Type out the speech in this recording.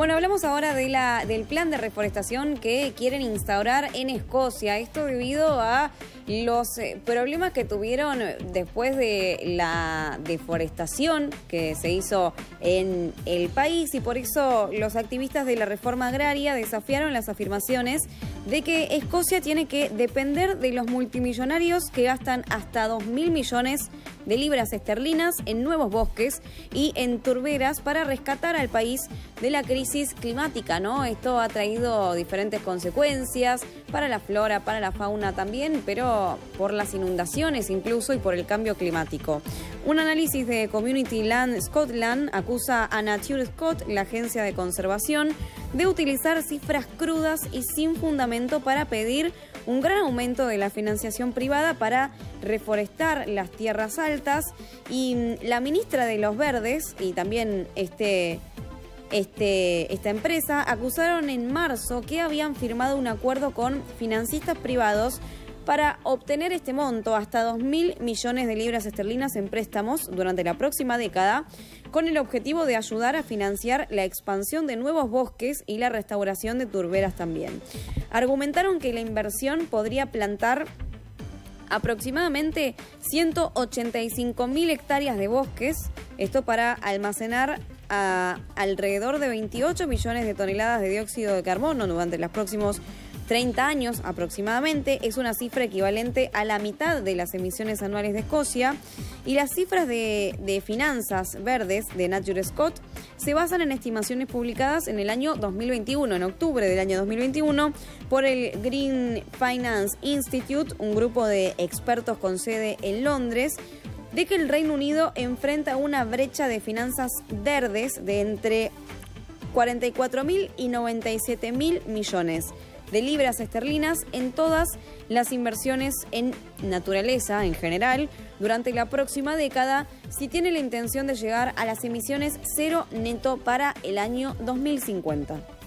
Bueno, hablamos ahora de del plan de reforestación que quieren instaurar en Escocia. Esto debido a los problemas que tuvieron después de la deforestación que se hizo en el país, y por eso los activistas de la reforma agraria desafiaron las afirmaciones de que Escocia tiene que depender de los multimillonarios que gastan hasta 2.000 millones de libras esterlinas en nuevos bosques y en turberas para rescatar al país de la crisis climática, ¿no? Esto ha traído diferentes consecuencias para la flora, para la fauna también, pero por las inundaciones incluso y por el cambio climático. Un análisis de Community Land Scotland acusa a NatureScot, la agencia de conservación, de utilizar cifras crudas y sin fundamento para pedir un gran aumento de la financiación privada para reforestar las tierras altas. Y la ministra de los Verdes y también esta empresa acusaron en marzo que habían firmado un acuerdo con financistas privados para obtener este monto, hasta 2.000 millones de libras esterlinas en préstamos durante la próxima década, con el objetivo de ayudar a financiar la expansión de nuevos bosques y la restauración de turberas también. Argumentaron que la inversión podría plantar aproximadamente 185.000 hectáreas de bosques, esto para almacenar a alrededor de 28 millones de toneladas de dióxido de carbono durante los próximos 30 años aproximadamente. Es una cifra equivalente a la mitad de las emisiones anuales de Escocia, y las cifras de finanzas verdes de NatureScot se basan en estimaciones publicadas en el año 2021, en octubre del año 2021, por el Green Finance Institute, un grupo de expertos con sede en Londres, de que el Reino Unido enfrenta una brecha de finanzas verdes de entre 44.000 y 97.000 millones de libras esterlinas en todas las inversiones en naturaleza en general durante la próxima década, si tiene la intención de llegar a las emisiones cero neto para el año 2050.